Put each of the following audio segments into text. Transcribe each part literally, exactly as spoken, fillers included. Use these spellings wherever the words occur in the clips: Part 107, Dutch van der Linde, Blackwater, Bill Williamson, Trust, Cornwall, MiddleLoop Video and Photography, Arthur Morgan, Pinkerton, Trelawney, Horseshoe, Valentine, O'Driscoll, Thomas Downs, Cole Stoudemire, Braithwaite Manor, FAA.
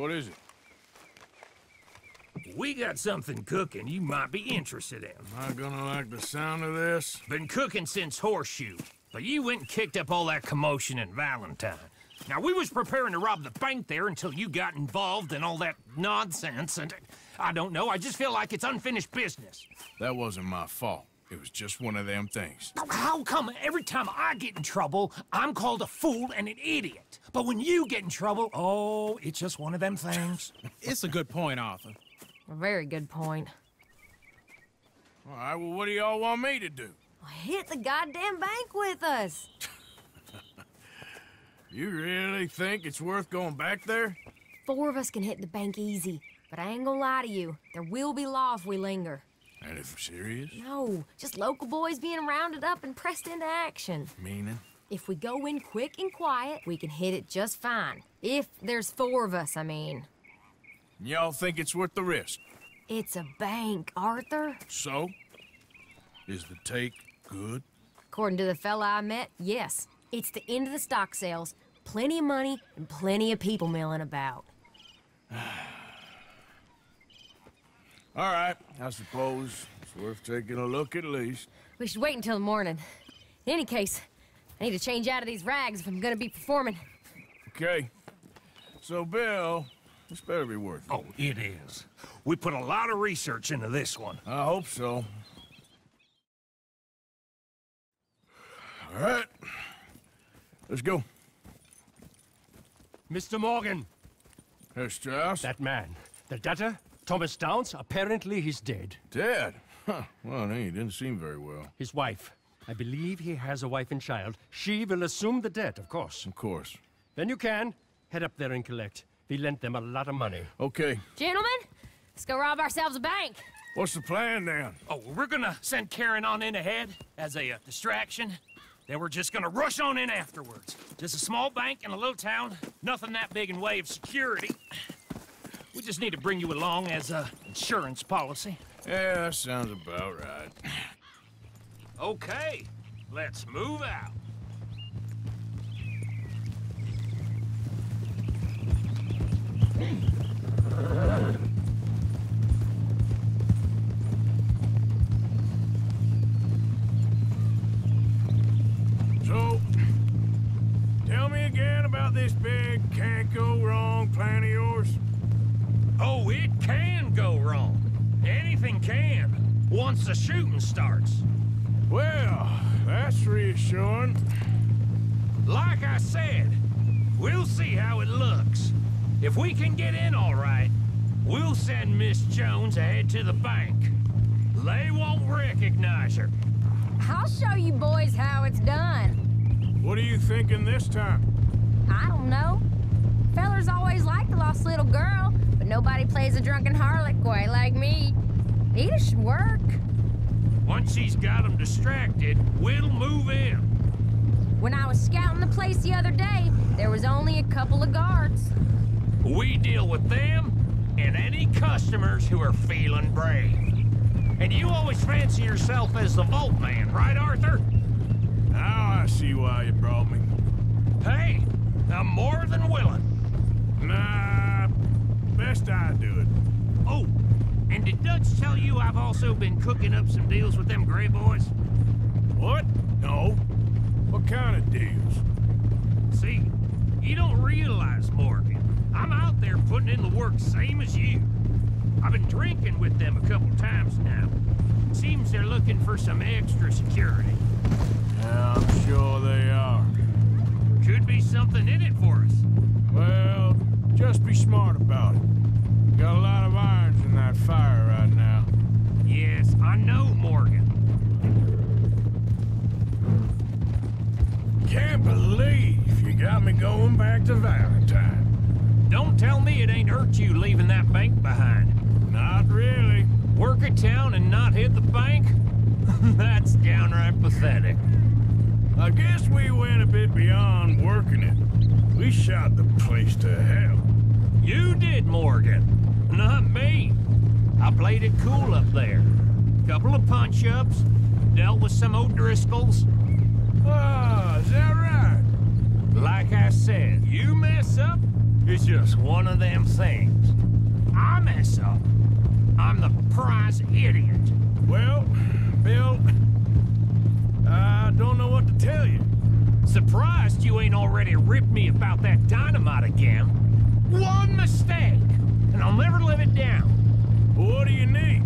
What is it? We got something cooking you might be interested in. Am I gonna like the sound of this? Been cooking since Horseshoe, but you went and kicked up all that commotion in Valentine. Now, we was preparing to rob the bank there until you got involved in all that nonsense, and I don't know, I just feel like it's unfinished business. That wasn't my fault. It was just one of them things. How come every time I get in trouble, I'm called a fool and an idiot? But when you get in trouble, oh, it's just one of them things. It's a good point, Arthur. A very good point. All right, well, what do y'all want me to do? Well, hit the goddamn bank with us. You really think it's worth going back there? Four of us can hit the bank easy, but I ain't gonna lie to you. There will be law if we linger. And if we're serious? No, just local boys being rounded up and pressed into action. Meaning? If we go in quick and quiet, we can hit it just fine. If there's four of us, I mean. Y'all think it's worth the risk? It's a bank, Arthur. So? Is the take good? According to the fella I met, yes. It's the end of the stock sales. Plenty of money and plenty of people milling about. All right, I suppose it's worth taking a look at least. We should wait until the morning. In any case, I need to change out of these rags if I'm gonna be performing. Okay. So, Bill, this better be worth it. Oh, it is. We put a lot of research into this one. I hope so. All right. Let's go. Mister Morgan. Herr Strauss? That man, the debtor? Thomas Downs, apparently he's dead. Dead? Huh. Well, no, he didn't seem very well. His wife. I believe he has a wife and child. She will assume the debt, of course. Of course. When you can, head up there and collect. We lent them a lot of money. Okay. Gentlemen, let's go rob ourselves a bank. What's the plan, then? Oh, we're gonna send Karen on in ahead as a uh, distraction. Then we're just gonna rush on in afterwards. Just a small bank in a little town. Nothing that big in way of security. We just need to bring you along as a insurance policy. Yeah, that sounds about right. Okay, let's move out. So, tell me again about this big can't-go-wrong plan of yours. Oh, it can go wrong. Anything can, once the shooting starts. Well, that's reassuring. Like I said, we'll see how it looks. If we can get in all right, we'll send Miss Jones ahead to the bank. They won't recognize her. I'll show you boys how it's done. What are you thinking this time? I don't know. Fellers always like the lost little girl, but nobody plays a drunken harlot quite like me. Either should work. Once she's got them distracted, we'll move in. When I was scouting the place the other day, there was only a couple of guards. We deal with them and any customers who are feeling brave. And you always fancy yourself as the vault man, right, Arthur? Now I see why you brought me. Hey, I'm more than willing. Nah, best I do it. Oh, and did Dutch tell you I've also been cooking up some deals with them gray boys? What? No. What kind of deals? See, you don't realize, Morgan, I'm out there putting in the work same as you. I've been drinking with them a couple times now. Seems they're looking for some extra security. Yeah, I'm sure they are. Could be something in it for us. Well, just be smart about it. We've got a lot of irons in that fire right now. Yes, I know, Morgan. Can't believe you got me going back to Valentine. Don't tell me it ain't hurt you leaving that bank behind. Not really. Work a town and not hit the bank? That's downright pathetic. I guess we went a bit beyond working it. We shot the place to hell. You did, Morgan. Not me. I played it cool up there. Couple of punch-ups, dealt with some O'Driscolls. Oh, is that right? Like I said, you mess up, It's just one of them things. I mess up. I'm the prize idiot. Well, Bill, I don't know what to tell you. Surprised you ain't already ripped me about that dynamite again. One mistake, and I'll never live it down. What do you need?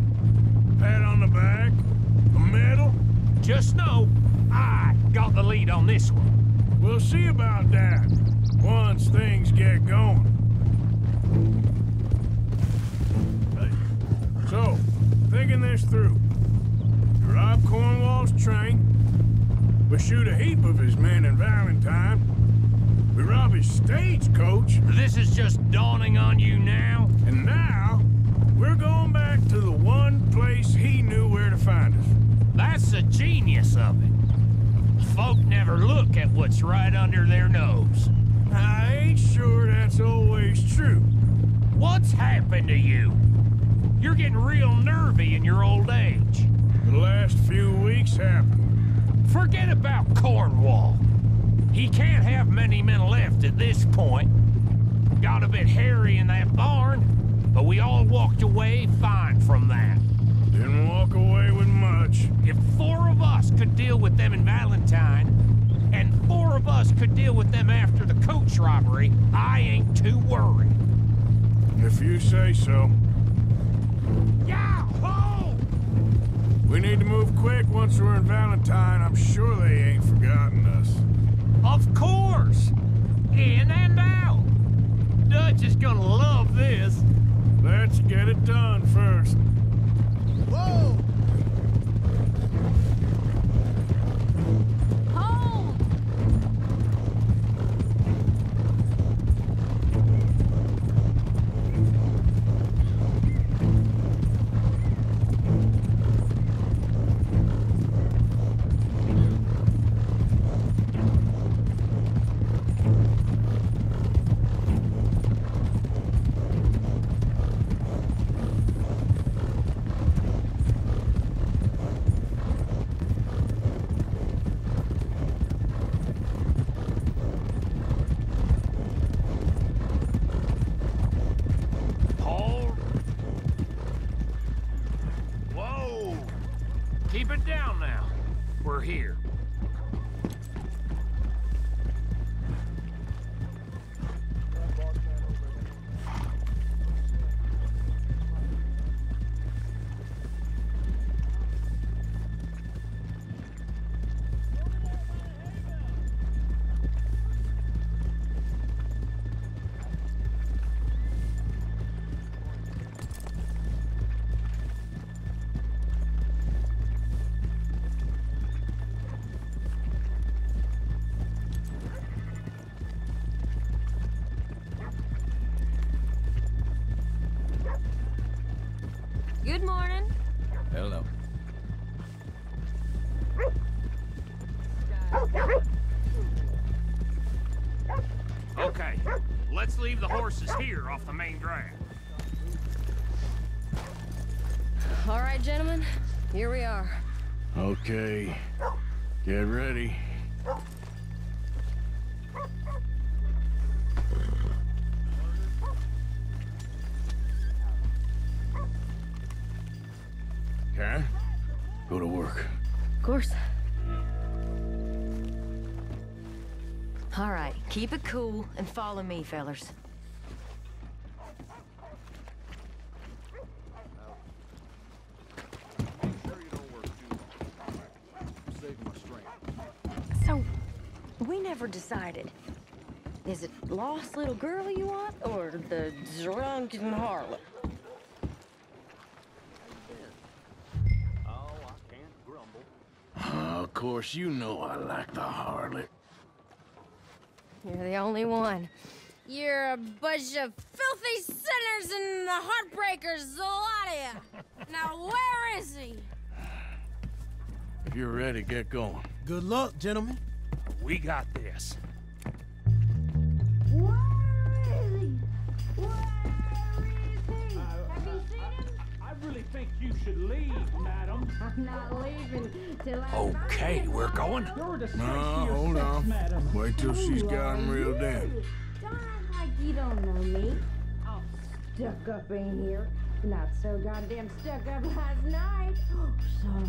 Pat on the back? A medal? Just know, I got the lead on this one. We'll see about that, once things get going. Hey. So, thinking this through. You rob Cornwall's train. We shoot a heap of his men in Valentine. We rob his stagecoach. This is just dawning on you now? And now, we're going back to the one place he knew where to find us. That's the genius of it. Folk never look at what's right under their nose. I ain't sure that's always true. What's happened to you? You're getting real nervy in your old age. The last few weeks happened. Forget about Cornwall. He can't have many men left at this point. Got a bit hairy in that barn, but we all walked away fine from that. Didn't walk away with much. If four of us could deal with them in Valentine, and four of us could deal with them after the coach robbery, I ain't too worried. If you say so. We need to move quick once we're in Valentine. I'm sure they ain't forgotten us. Of course! In and out! Dutch is gonna love this. Let's get it done first. Whoa! Good morning. Hello. Okay, let's leave the horses here off the main drag. All right, gentlemen, here we are. Okay, get ready. Go to work. Of course. All right, keep it cool and follow me, fellers. So, we never decided. Is it lost little girl you want, or the drunken harlot? Of course, you know I like the harlot. You're the only one. You're a bunch of filthy sinners and the heartbreakers, a lot of you. Now, where is he? If you're ready, get going. Good luck, gentlemen. We got this. Where is he? Where is he? Uh, Have you seen him? I, I really think you should leave, madam. I'm not leaving. Okay, we're going. No, hold on. Wait till she's got him reeled in. You don't know me. All stuck up in here. Not so goddamn stuck up last night. Oh, sorry.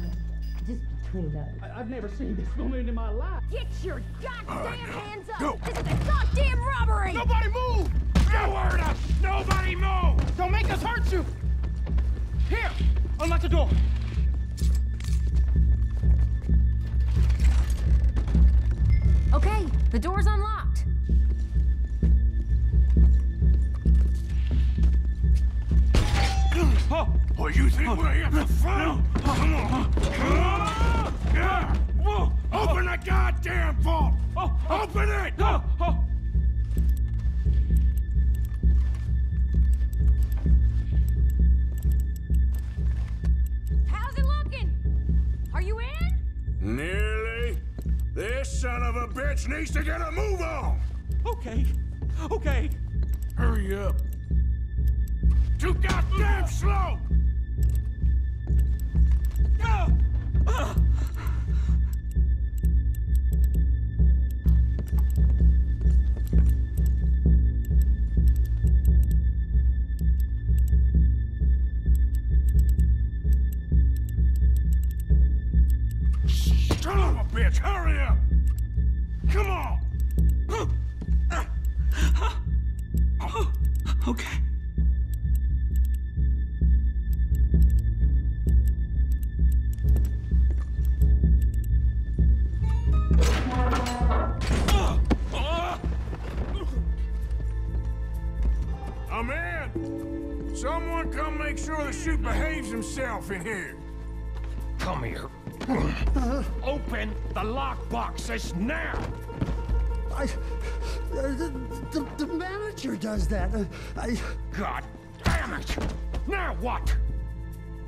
Just between us. I I've never seen this woman in my life. Get your goddamn right, hands up. Go. This is a goddamn robbery. Nobody move. No word up. Nobody move. Don't make us hurt you. Here. Unlock the door. Okay, the door's unlocked. Oh, oh you think oh. we're here for fun? No. Come on. Come on. Yeah. Whoa. Open oh. the goddamn vault. Oh. Oh. Open it. Oh. Oh. How's it looking? Are you in? Nearly. This son of a bitch needs to get a move on! Okay. Okay. Hurry up. Too goddamn slow! Go! Uh. Son of a bitch, hurry up! Come on! Oh, okay. I'm in! Someone come make sure the shoot behaves himself in here. Come here. Open the lock boxes now! I... Uh, the, the, the manager does that. Uh, I... God damn it! Now what?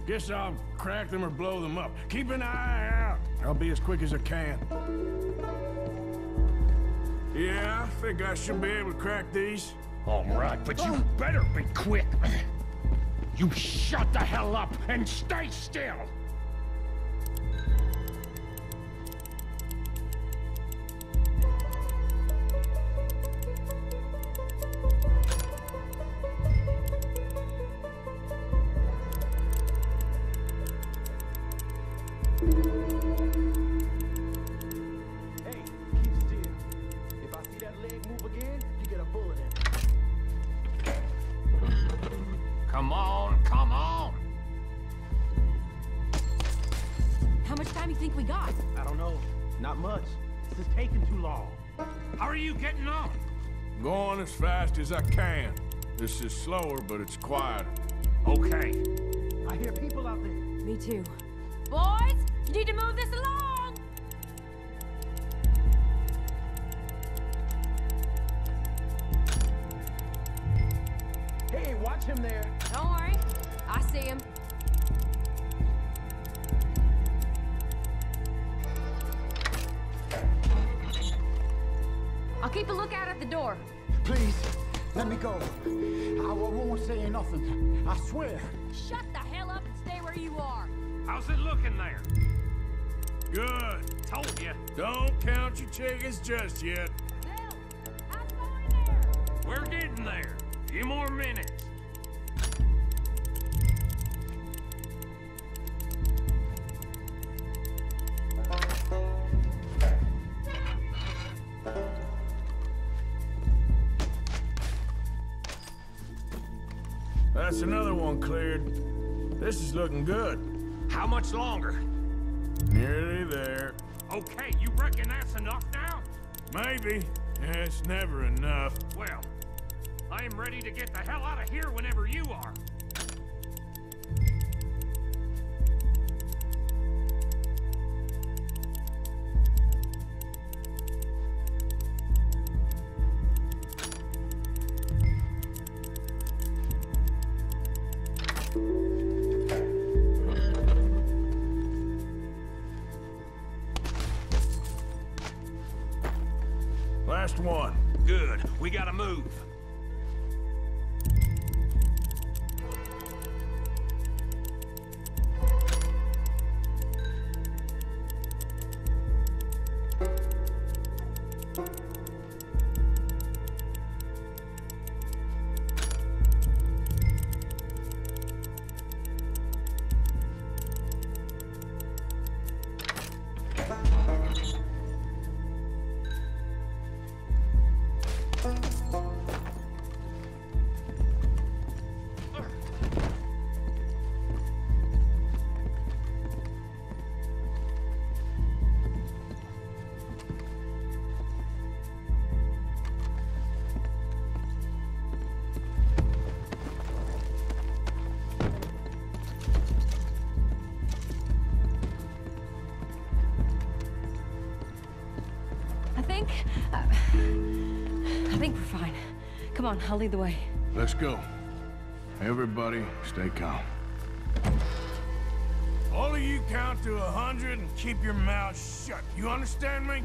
Guess I'll crack them or blow them up. Keep an eye out. I'll be as quick as I can. Yeah, I think I should be able to crack these. All right, but you better be quick. You shut the hell up and stay still! As I can. This is slower, but it's quieter. Okay. I hear people out there. Me too. Boys, you need to move this along! Hey, watch him there. Don't worry. I see him. I'll keep a lookout at the door. Please. Let me go. I won't say nothing. I swear. Shut the hell up and stay where you are. How's it looking there? Good. Told you. Don't count your chickens just yet. Bill, how's it going there? We're getting there. A few more minutes. That's another one cleared. This is looking good. How much longer? Nearly there. Okay, you reckon that's enough now? Maybe. It's never enough. Well, I am ready to get the hell out of here whenever you are. One. Good. We gotta move. Come on, I'll lead the way. Let's go. Everybody, stay calm. All of you count to a hundred and keep your mouths shut. You understand me?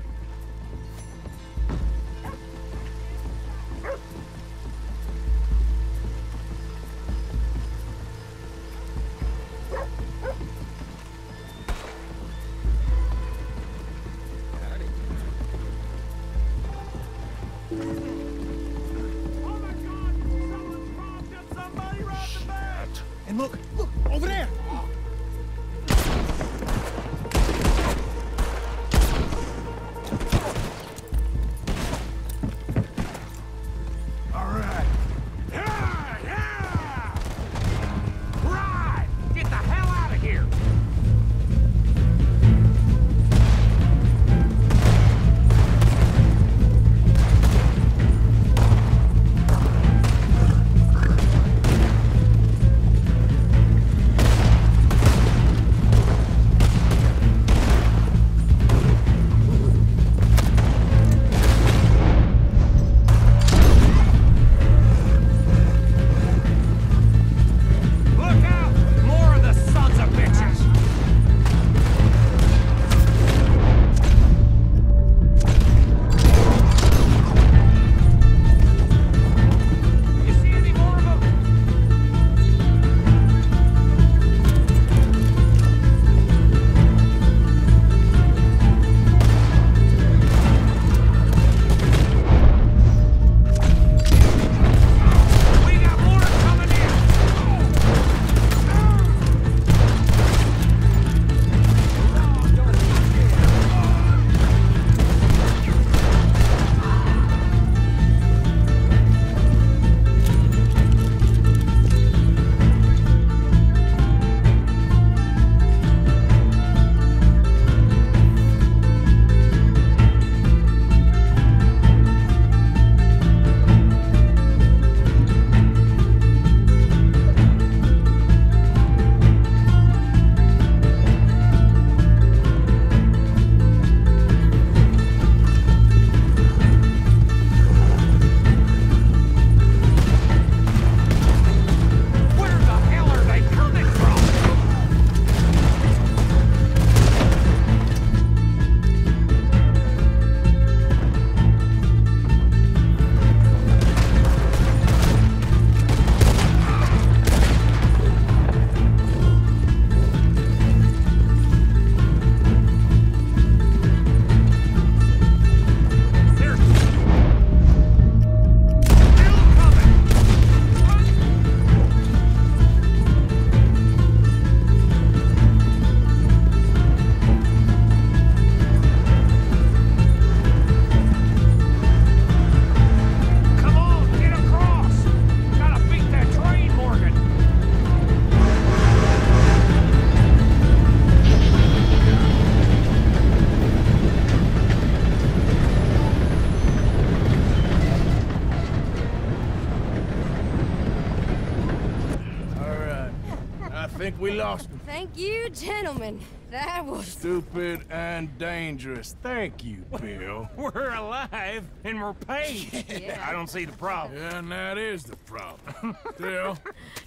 I think we lost him. Thank you, gentlemen. That was... stupid and dangerous. Thank you, Bill. We're alive and we're paid. Yeah. I don't see the problem. Yeah, and that is the problem. Bill,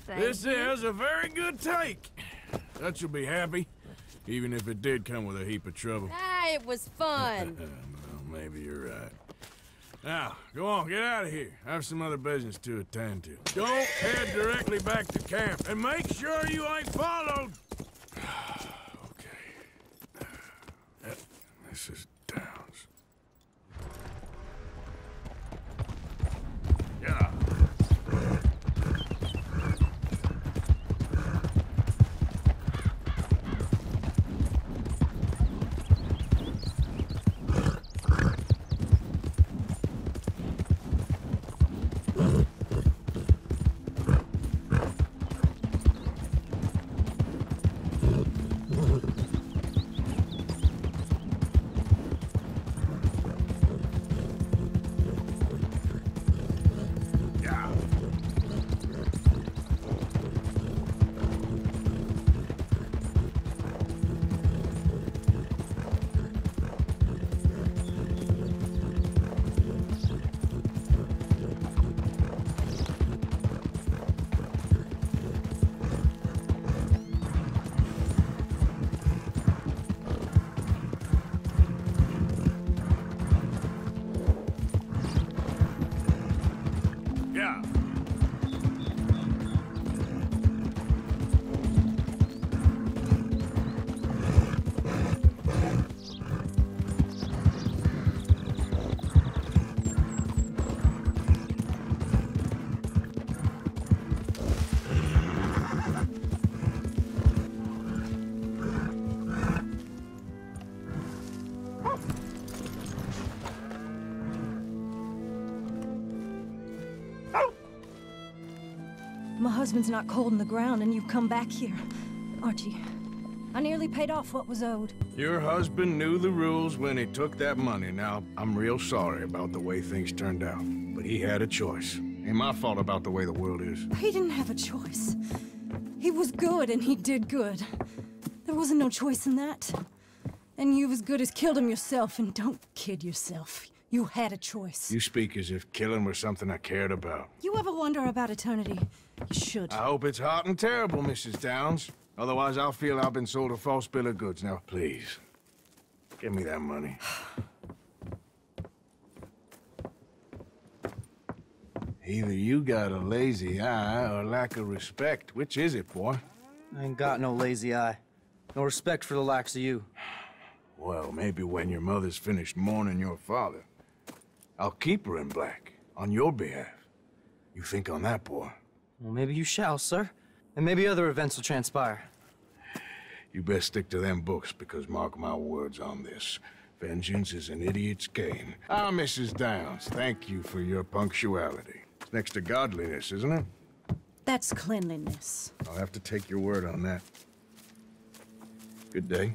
this you. is a very good take. That you'll be happy, even if it did come with a heap of trouble. Ah, it was fun. Well, maybe you're right. Now, go on, get out of here. I have some other business to attend to. Don't head directly back to camp, and make sure you ain't followed! Okay. Uh, this is Downs. Yeah. enough. My husband's not cold in the ground, and you've come back here. Archie, I nearly paid off what was owed. Your husband knew the rules when he took that money. Now, I'm real sorry about the way things turned out, but he had a choice. Ain't my fault about the way the world is. He didn't have a choice. He was good, and he did good. There wasn't no choice in that. And you've as good as killed him yourself, and don't kid yourself. You had a choice. You speak as if killing were something I cared about. You ever wonder about eternity? You should. I hope it's hot and terrible, Missus Downs. Otherwise, I'll feel I've been sold a false bill of goods. Now, please, give me that money. Either you got a lazy eye or lack of respect. Which is it, boy? I ain't got no lazy eye. No respect for the likes of you. Well, maybe when your mother's finished mourning your father. I'll keep her in black, on your behalf. You think on that, boy? Well, maybe you shall, sir. And maybe other events will transpire. You best stick to them books, because mark my words on this. Vengeance is an idiot's game. Ah, Missus Downs, thank you for your punctuality. It's next to godliness, isn't it? That's cleanliness. I'll have to take your word on that. Good day.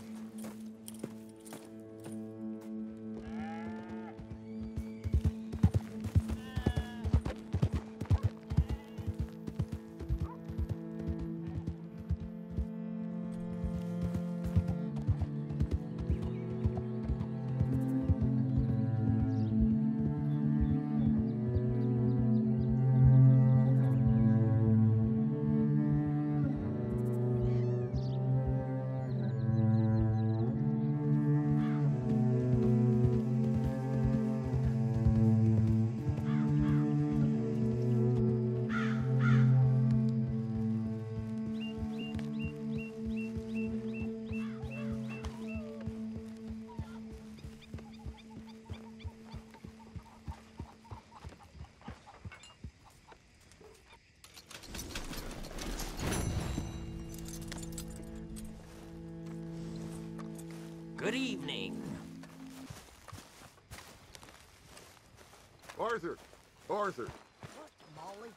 Good evening. Arthur! Arthur! What, Molly?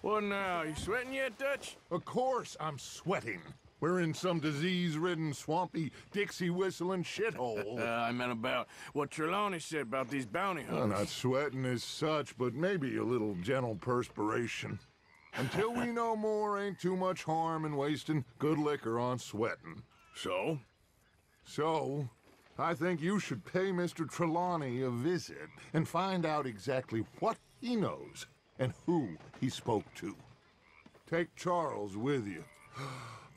Well, now, you sweating yet, Dutch? Of course I'm sweating. We're in some disease-ridden, swampy, Dixie-whistling shithole. uh, I meant about what Trelawney said about these bounty hunters. Well, not sweating as such, but maybe a little gentle perspiration. Until we know more, ain't too much harm in wasting good liquor on sweating. So? So, I think you should pay Mister Trelawney a visit and find out exactly what he knows and who he spoke to. Take Charles with you.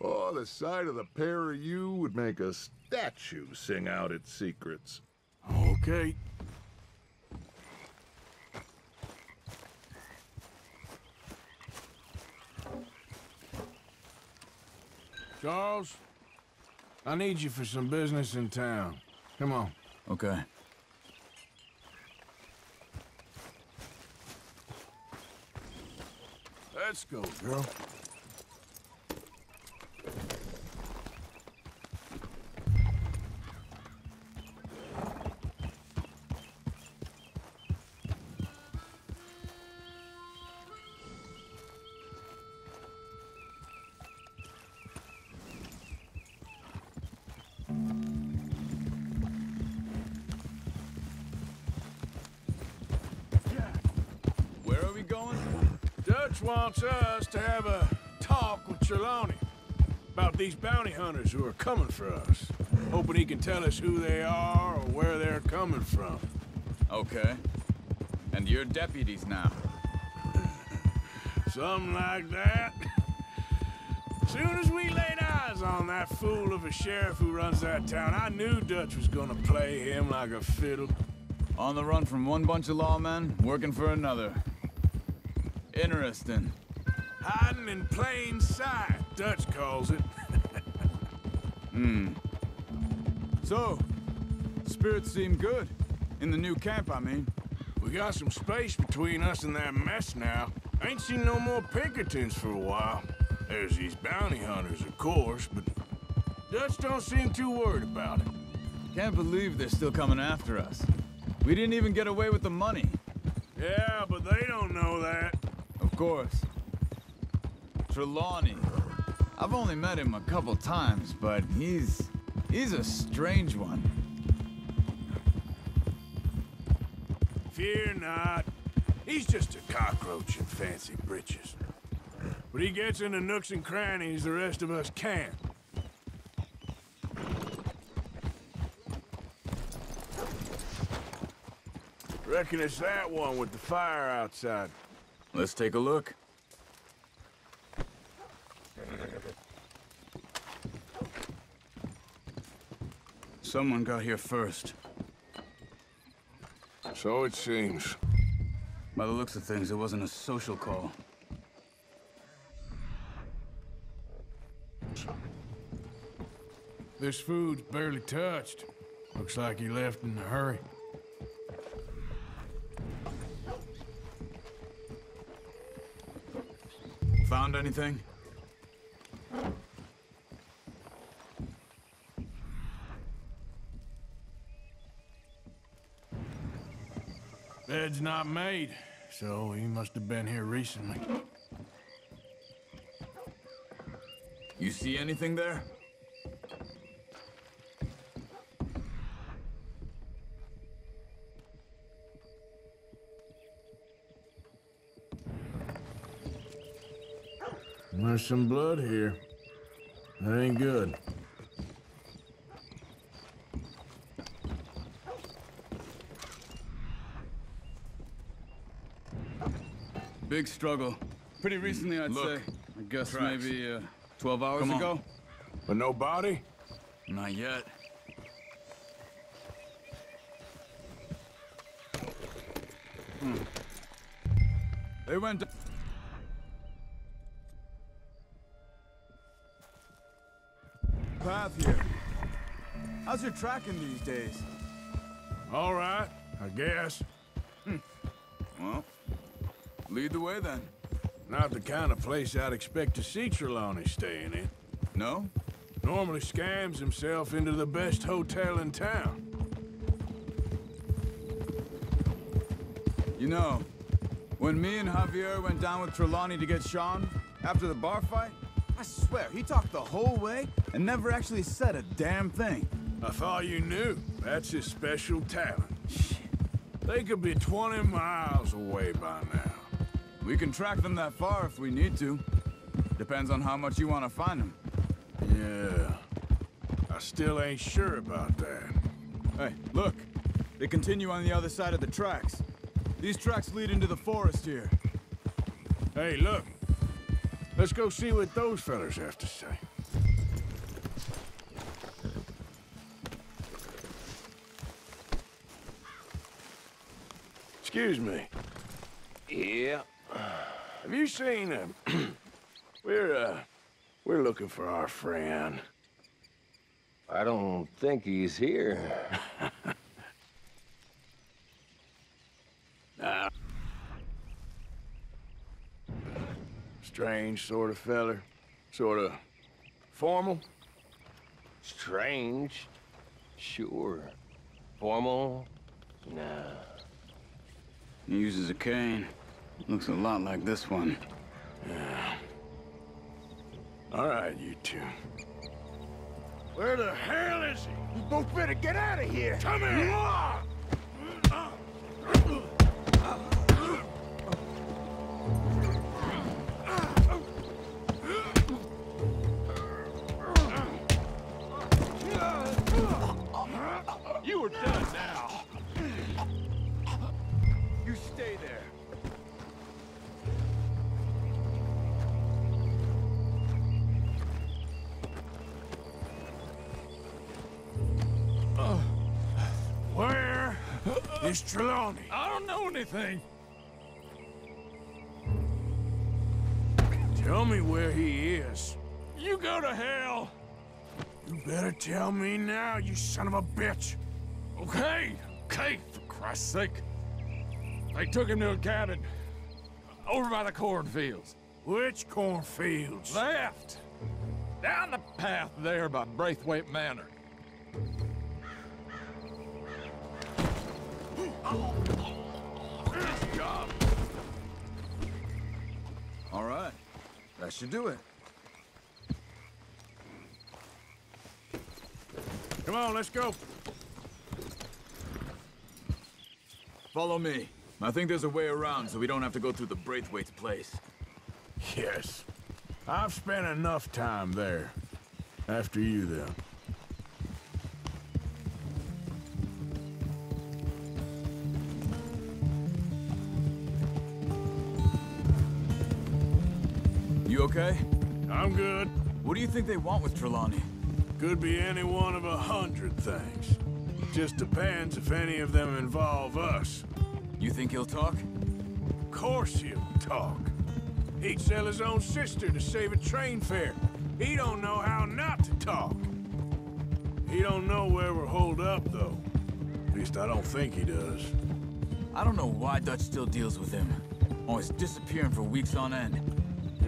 Oh, the sight of the pair of you would make a statue sing out its secrets. Okay. Charles? I need you for some business in town. Come on. Okay. Let's go, girl. Wants us to have a talk with Trelawney about these bounty hunters who are coming for us. Hoping he can tell us who they are or where they're coming from. Okay. And you're deputies now. Something like that. Soon as we laid eyes on that fool of a sheriff who runs that town, I knew Dutch was gonna play him like a fiddle. On the run from one bunch of lawmen, working for another. Interesting. Hiding in plain sight, Dutch calls it. Hmm. So, spirits seem good. In the new camp, I mean. We got some space between us and that mess now. Ain't seen no more Pinkertons for a while. There's these bounty hunters, of course, but Dutch don't seem too worried about it. Can't believe they're still coming after us. We didn't even get away with the money. Yeah, but they don't know that. Of course. Trelawney. I've only met him a couple times, but he's... he's a strange one. Fear not. He's just a cockroach in fancy britches. But he gets into nooks and crannies the rest of us can't. Reckon it's that one with the fire outside. Let's take a look. Someone got here first. So it seems. By the looks of things, it wasn't a social call. This food's barely touched. Looks like he left in a hurry. Found anything? Bed's not made, so he must have been here recently. You see anything there? There's some blood here. That ain't good. Big struggle. Pretty recently, I'd Look, say. I guess tracks. maybe uh, twelve hours Come ago. On. But no body? Not yet. Hmm. They went down. Path here. How's your tracking these days? All right, I guess. Hmm. Well, lead the way then. Not the kind of place I'd expect to see Trelawney staying in. No? Normally scams himself into the best hotel in town. You know, when me and Javier went down with Trelawney to get Sean after the bar fight, I swear, he talked the whole way and never actually said a damn thing. I thought you knew. That's his special talent. Shit. They could be twenty miles away by now. We can track them that far if we need to. Depends on how much you want to find them. Yeah. I still ain't sure about that. Hey, look. They continue on the other side of the tracks. These tracks lead into the forest here. Hey, look. Let's go see what those fellas have to say. Excuse me. Yeah. Have you seen him? We're, uh, we're looking for our friend. I don't think he's here. Nah. Strange sort of feller. Sort of formal. Strange? Sure. Formal? Nah. He uses a cane. Looks a lot like this one. Yeah. All right, you two. Where the hell is he? You both better get out of here! Come here! We're done now. You stay there. Uh, Where is Trelawney? I don't know anything. Tell me where he is. You go to hell. You better tell me now, you son of a bitch. Okay, okay, for Christ's sake. They took him to a cabin over by the cornfields. Which cornfields? Left. Down the path there by Braithwaite Manor. Oh. Good job. All right. That should do it. Come on, let's go. Follow me. I think there's a way around so we don't have to go through the Braithwaite's place. Yes. I've spent enough time there. After you, then. You okay? I'm good. What do you think they want with Trelawney? Could be any one of a hundred things. Just depends if any of them involve us. You think he'll talk? Of course he'll talk. He'd sell his own sister to save a train fare. He don't know how not to talk. He don't know where we're holed up, though. At least I don't think he does. I don't know why Dutch still deals with him. Always disappearing for weeks on end.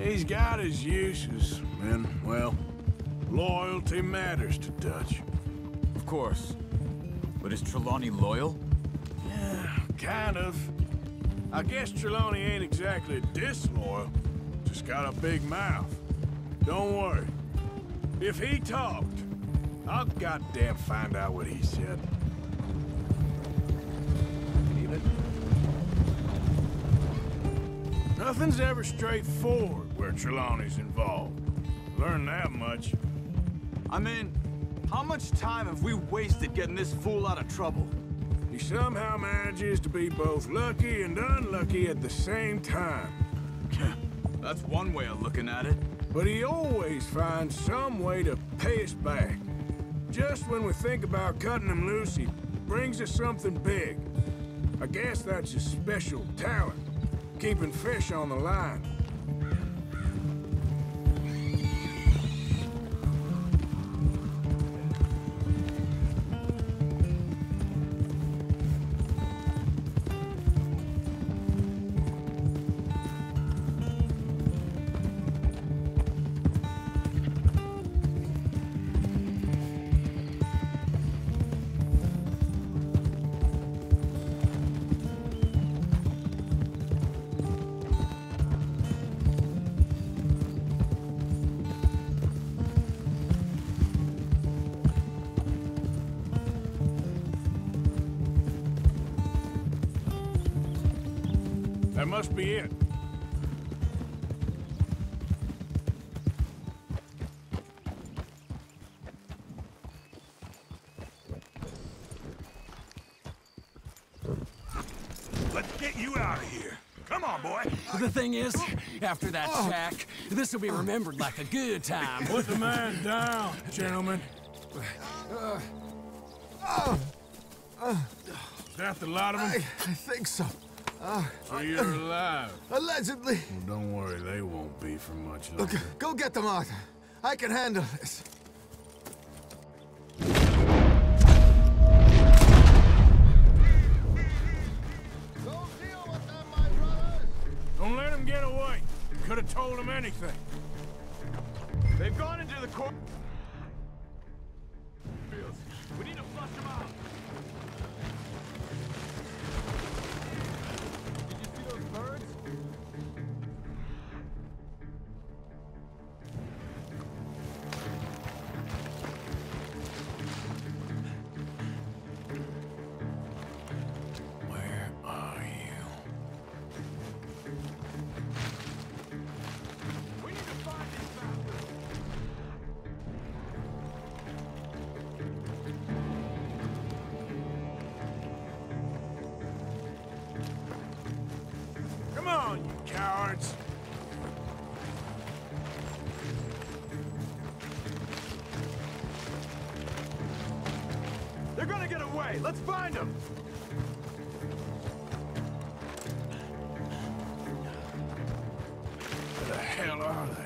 He's got his uses, and, well, loyalty matters to Dutch. Of course. But is Trelawney loyal? Yeah, kind of. I guess Trelawney ain't exactly disloyal. Just got a big mouth. Don't worry. If he talked, I'll goddamn find out what he said. Nothing's ever straightforward where Trelawney's involved. Learn that much. I mean, how much time have we wasted getting this fool out of trouble? He somehow manages to be both lucky and unlucky at the same time. That's one way of looking at it. But he always finds some way to pay us back. Just when we think about cutting him loose, he brings us something big. I guess that's his special talent. Keeping fish on the line. That must be it. Let's get you out of here. Come on, boy. The thing is, after that shack, this will be remembered like a good time. Put the man down, gentlemen. Uh, uh, uh, Is that the lot of them? I, I think so. Uh, so you're uh, alive. Allegedly. Well, don't worry, they won't be for much longer. Okay, go get them, Arthur. I can handle this. Don't deal with them, my brothers! Don't let them get away. You could have told them anything. They've gone into the court. We need to flush them out. Cowards! They're gonna get away! Let's find them! Where the hell are they?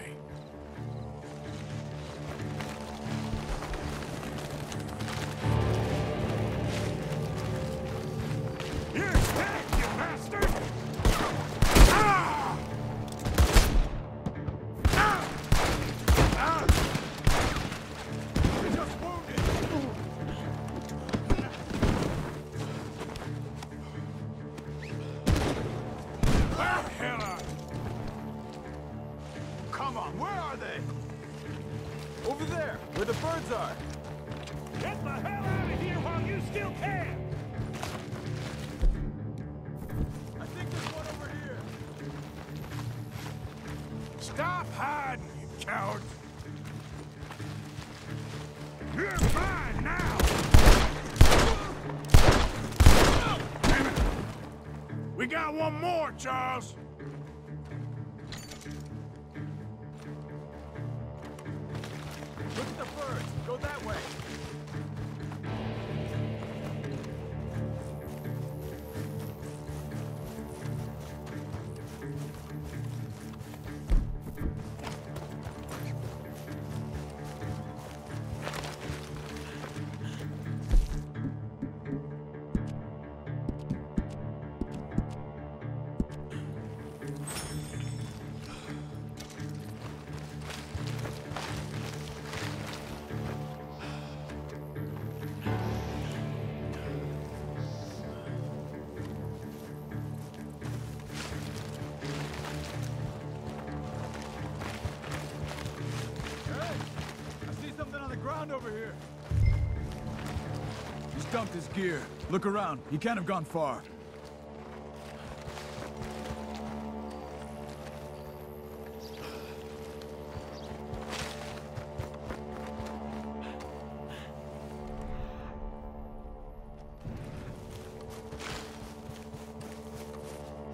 Where are they? Over there, where the birds are. Get the hell out of here while you still can! I think there's one over here. Stop hiding, you coward! You're mine now! Damn it! We got one more, Charles! Look at the birds! Go that way! Over here. He's dumped his gear. Look around. He can't have gone far.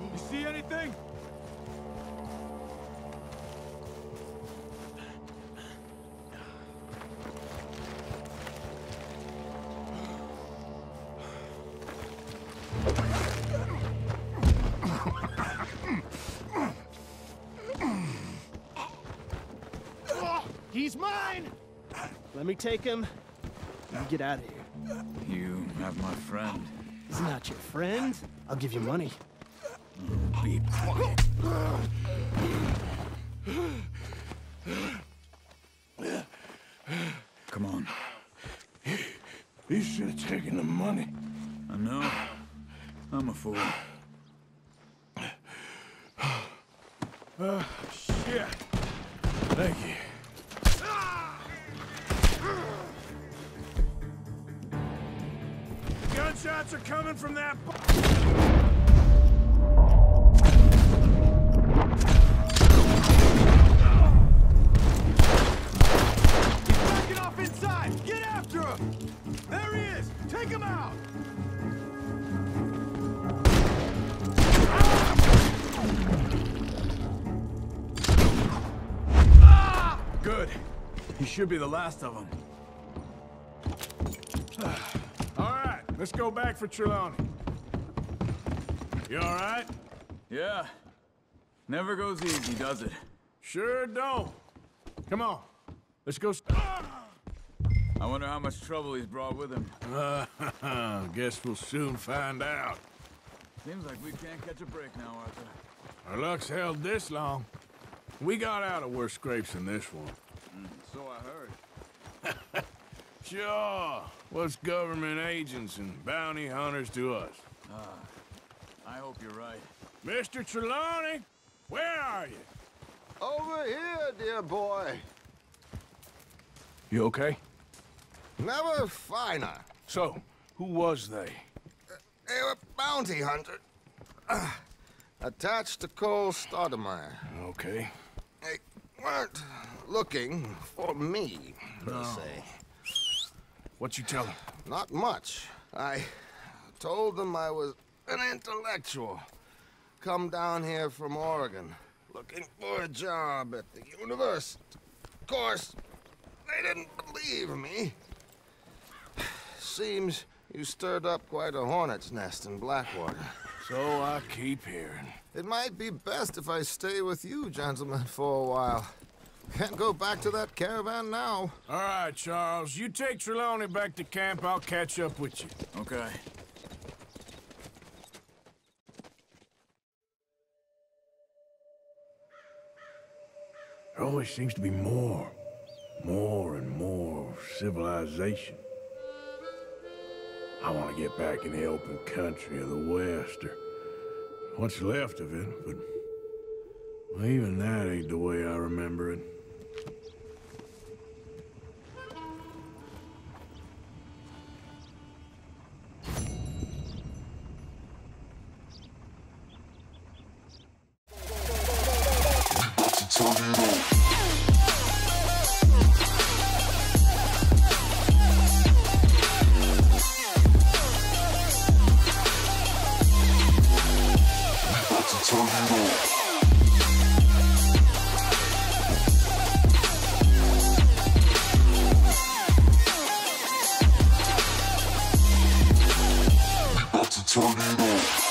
You see anything? He's mine! Let me take him. You get out of here. You have my friend. He's not your friend. I'll give you money. Be quiet. Come on. You should have taken the money. I know. I'm a fool. Oh, shit. Thank you. Gunshots are coming from that b- Should be the last of them. All right, let's go back for Trelawney. You all right? Yeah. Never goes easy, does it? Sure don't. Come on, let's go. I wonder how much trouble he's brought with him. Uh, guess we'll soon find out. Seems like we can't catch a break now, Arthur. Our luck's held this long. We got out of worse scrapes than this one. So I heard. Sure. What's government agents and bounty hunters to us? Uh, I hope you're right. Mister Trelawney, where are you? Over here, dear boy. You okay? Never finer. So, who was they? Uh, they were bounty hunters. Uh, attached to Cole Stoudemire. Okay. They weren't looking for me, per no. se. What you tell them? Not much. I told them I was an intellectual. Come down here from Oregon, looking for a job at the university. Of course, they didn't believe me. Seems you stirred up quite a hornet's nest in Blackwater. So I keep hearing. It might be best if I stay with you, gentlemen, for a while. Can't go back to that caravan now. All right, Charles. You take Trelawney back to camp. I'll catch up with you. Okay. There always seems to be more. More and more civilization. I want to get back in the open country of the West, or what's left of it, but Well, even that ain't the way I remember it. Turn it on.